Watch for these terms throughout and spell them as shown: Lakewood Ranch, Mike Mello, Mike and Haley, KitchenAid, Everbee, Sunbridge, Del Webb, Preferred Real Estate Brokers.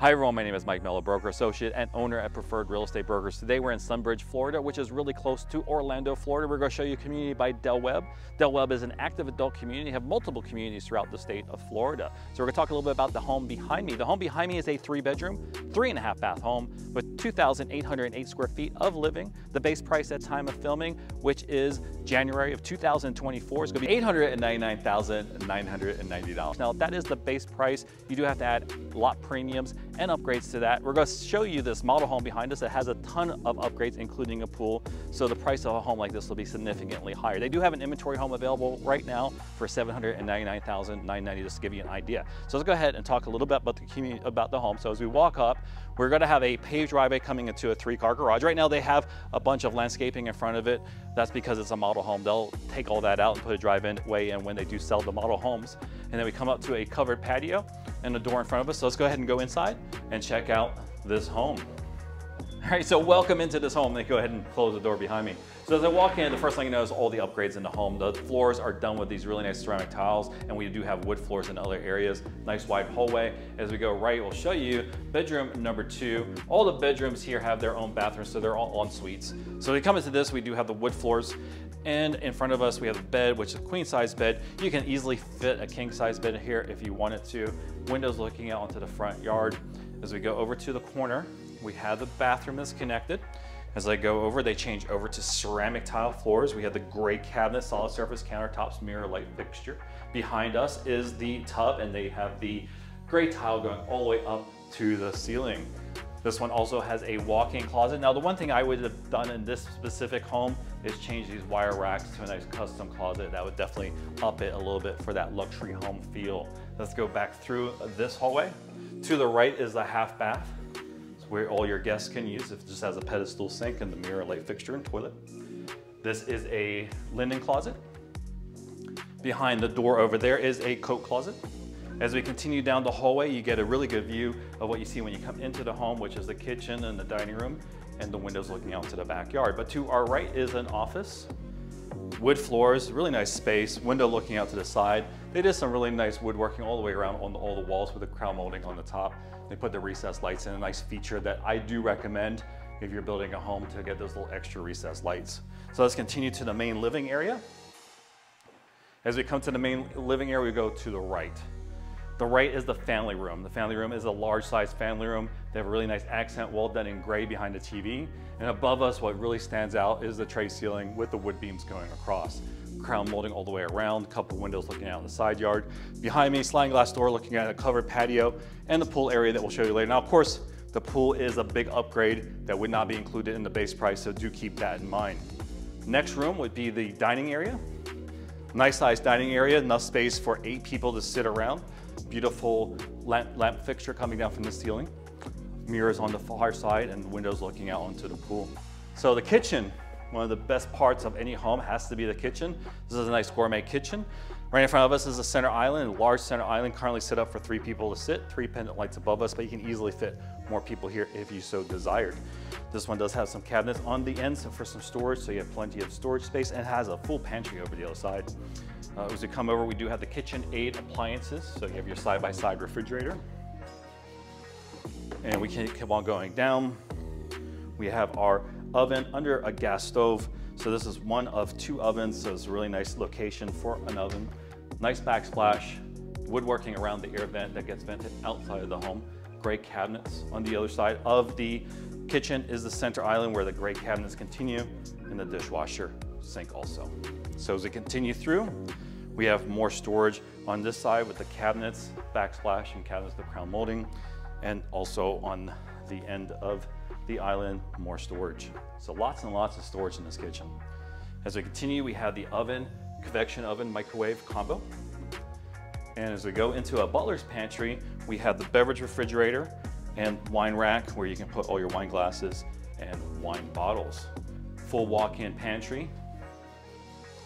Hi everyone, my name is Mike Mello, broker associate and owner at Preferred Real Estate Brokers. Today we're in Sunbridge, Florida, which is really close to Orlando, Florida. We're going to show you a community by Del Webb. Del Webb is an active adult community, have multiple communities throughout the state of Florida. So we're going to talk a little bit about the home behind me. The home behind me is a 3-bedroom, 3.5-bath home with 2,808 square feet of living. The base price at time of filming, which is January of 2024, is going to be $899,990. Now that is the base price. You do have to add lot premiums and upgrades to that. We're going to show you this model home behind us that has a ton of upgrades, including a pool. So the price of a home like this will be significantly higher. They do have an inventory home available right now for $799,990, just to give you an idea. So let's go ahead and talk a little bit about the community, about the home. So as we walk up, we're going to have a paved driveway coming into a 3-car garage. Right now they have a bunch of landscaping in front of it. That's because it's a model home. They'll take all that out and put a driveway in when they do sell the model homes. And then we come up to a covered patio and a door in front of us. So let's go ahead and go inside and check out this home. All right, so welcome into this home. They go ahead and close the door behind me. So as I walk in, the first thing you notice is all the upgrades in the home. The floors are done with these really nice ceramic tiles, and we do have wood floors in other areas. Nice wide hallway. As we go right, we'll show you bedroom number 2. All the bedrooms here have their own bathrooms, so they're all en suites. So we come into this, we do have the wood floors, and in front of us we have a bed, which is a queen size bed. You can easily fit a king size bed here if you wanted to. Windows looking out onto the front yard. As we go over to the corner, we have the bathroom that's connected. As I go over, they change over to ceramic tile floors. We have the gray cabinet, solid surface countertops, mirror light fixture. Behind us is the tub, and they have the gray tile going all the way up to the ceiling. This one also has a walk-in closet. Now, the one thing I would have done in this specific home is change these wire racks to a nice custom closet. That would definitely up it a little bit for that luxury home feel. Let's go back through this hallway. To the right is the half bath, where all your guests can use. It just has a pedestal sink and the mirror light fixture and toilet. This is a linen closet. Behind the door over there is a coat closet. As we continue down the hallway, you get a really good view of what you see when you come into the home, which is the kitchen and the dining room and the windows looking out to the backyard. But to our right is an office. Wood floors, really nice space, window looking out to the side. They did some really nice woodworking all the way around on all the walls with the crown molding on the top. They put the recessed lights in, a nice feature that I do recommend if you're building a home, to get those little extra recessed lights. So let's continue to the main living area. As we come to the main living area, we go to the right. The right is the family room. The family room is a large size family room. They have a really nice accent wall done in gray behind the TV. And above us, what really stands out is the tray ceiling with the wood beams going across. Crown molding all the way around, couple windows looking out in the side yard. Behind me, sliding glass door looking at a covered patio and the pool area that we'll show you later. Now, of course, the pool is a big upgrade that would not be included in the base price, so do keep that in mind. Next room would be the dining area. Nice sized dining area, enough space for 8 people to sit around. Beautiful lamp fixture coming down from the ceiling. Mirrors on the far side and windows looking out onto the pool. So the kitchen, one of the best parts of any home has to be the kitchen. This is a nice gourmet kitchen. Right in front of us is a center island, a large center island currently set up for 3 people to sit, 3 pendant lights above us, but you can easily fit more people here if you so desired. This one does have some cabinets on the ends for some storage, so you have plenty of storage space, and has a full pantry over the other side. As we come over, we do have the KitchenAid appliances, so you have your side-by-side refrigerator. And we can keep on going down. We have our oven under a gas stove. So this is one of 2 ovens, so it's a really nice location for an oven. Nice backsplash, woodworking around the air vent that gets vented outside of the home. Gray cabinets on the other side of the kitchen is the center island where the gray cabinets continue, and the dishwasher sink also. So as we continue through, we have more storage on this side with the cabinets, backsplash, and cabinets with crown molding, and also on the end of the island, more storage. So lots and lots of storage in this kitchen. As we continue, we have the oven, convection oven, microwave combo. And as we go into a butler's pantry, we have the beverage refrigerator and wine rack where you can put all your wine glasses and wine bottles. Full walk-in pantry.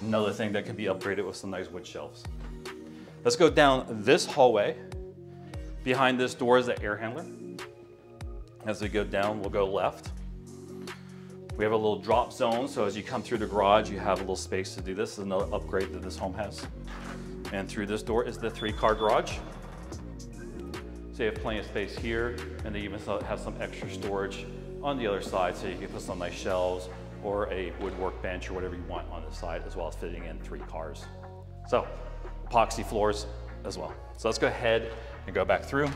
Another thing that can be upgraded with some nice wood shelves. Let's go down this hallway. Behind this door is the air handler. As we go down, we'll go left. We have a little drop zone, so as you come through the garage, you have a little space to do this. This is another upgrade that this home has. And through this door is the 3-car garage. So you have plenty of space here, and they even have some extra storage on the other side, so you can put some nice shelves or a woodwork bench or whatever you want on the side, as well as fitting in 3 cars. So epoxy floors as well. So let's go ahead and go back through.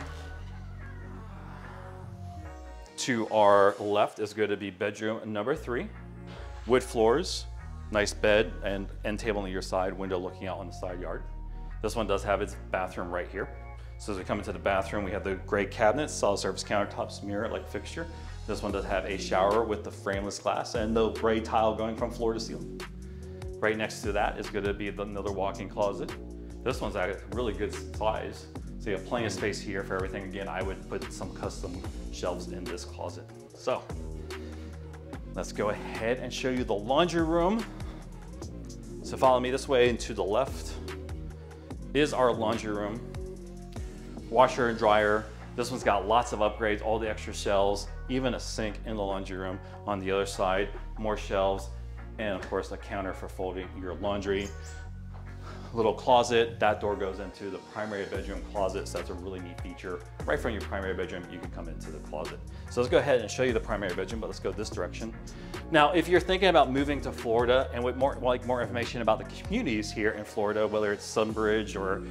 To our left is going to be bedroom number 3. Wood floors, nice bed and end table on your side, window looking out on the side yard. This one does have its bathroom right here. So as we come into the bathroom, we have the gray cabinets, solid surface countertops, mirror, light fixture. This one does have a shower with the frameless glass and the gray tile going from floor to ceiling. Right next to that is going to be another walk-in closet. This one's at a really good size, so you have plenty of space here for everything. Again, I would put some custom shelves in this closet. So let's go ahead and show you the laundry room. So follow me this way, and to the left is our laundry room. Washer and dryer. This one's got lots of upgrades, all the extra shelves, even a sink in the laundry room. On the other side, more shelves, and of course a counter for folding your laundry. Little closet, that door goes into the primary bedroom closet, so that's a really neat feature. Right from your primary bedroom, you can come into the closet. So let's go ahead and show you the primary bedroom, but let's go this direction. Now, if you're thinking about moving to Florida and would like more information about the communities here in Florida, whether it's Sunbridge or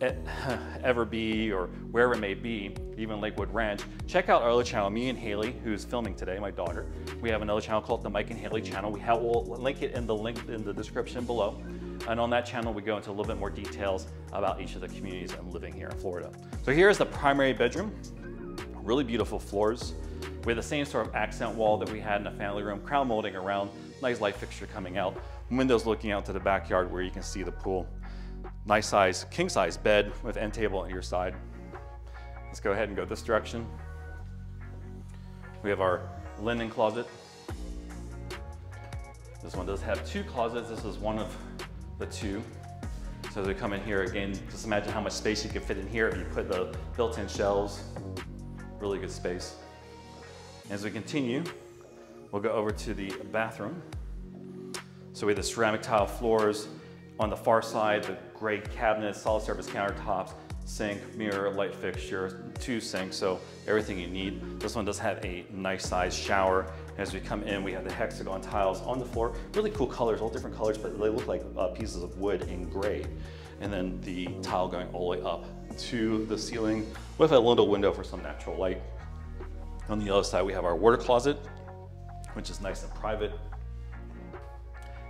Everbee or wherever it may be, even Lakewood Ranch, check out our other channel, me and Haley, who's filming today, my daughter. We have another channel called the Mike and Haley channel. We'll link it in the description below. And on that channel, we go into a little bit more details about each of the communities and living here in Florida. So here's the primary bedroom, really beautiful floors. We have the same sort of accent wall that we had in the family room, crown molding around, nice light fixture coming out, windows looking out to the backyard where you can see the pool. Nice size, king size bed with end table on your side. Let's go ahead and go this direction. We have our linen closet. This one does have 2 closets. This is one of the 2. So as we come in here again, just imagine how much space you can fit in here if you put the built-in shelves. Really good space. As we continue, we'll go over to the bathroom. So we have the ceramic tile floors. On the far side, the gray cabinets, solid surface countertops, sink, mirror, light fixture, 2 sinks, so everything you need. This one does have a nice size shower. As we come in, we have the hexagon tiles on the floor. Really cool colors, all different colors, but they look like pieces of wood in gray. And then the tile going all the way up to the ceiling with a little window for some natural light. On the other side, we have our water closet, which is nice and private.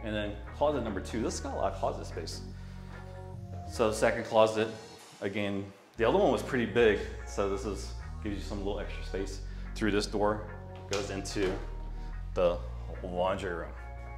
And then closet number 2, this has got a lot of closet space. So the second closet, again, the other one was pretty big. So this is, gives you some little extra space. Through this door, goes into the laundry room.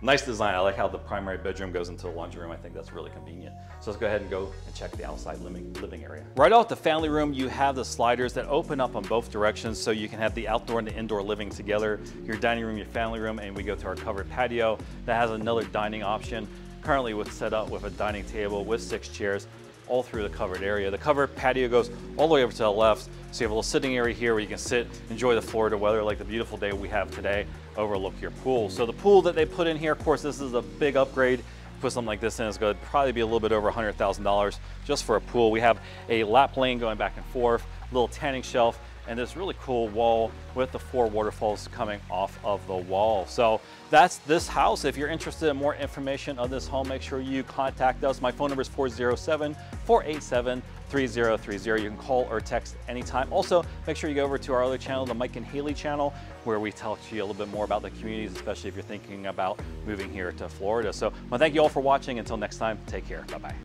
Nice design, I like how the primary bedroom goes into the laundry room. I think that's really convenient. So let's go ahead and go and check the outside living area. Right off the family room, you have the sliders that open up on both directions, so you can have the outdoor and the indoor living together, your dining room, your family room, and we go to our covered patio that has another dining option. Currently it's set up with a dining table with 6 chairs all through the covered area. The covered patio goes all the way over to the left, so you have a little sitting area here where you can sit, enjoy the Florida weather like the beautiful day we have today, overlook your pool. So the pool that they put in here, of course, this is a big upgrade. Put something like this in, it's going to probably be a little bit over $100,000 just for a pool. We have a lap lane going back and forth, little tanning shelf, and this really cool wall with the 4 waterfalls coming off of the wall. So that's this house. If you're interested in more information on this home, make sure you contact us. My phone number is 407-487-3030. You can call or text anytime. Also, make sure you go over to our other channel, the Mike and Haley channel, where we talk to you a little bit more about the communities, especially if you're thinking about moving here to Florida. So I want to thank you all for watching. Until next time, take care. Bye-bye.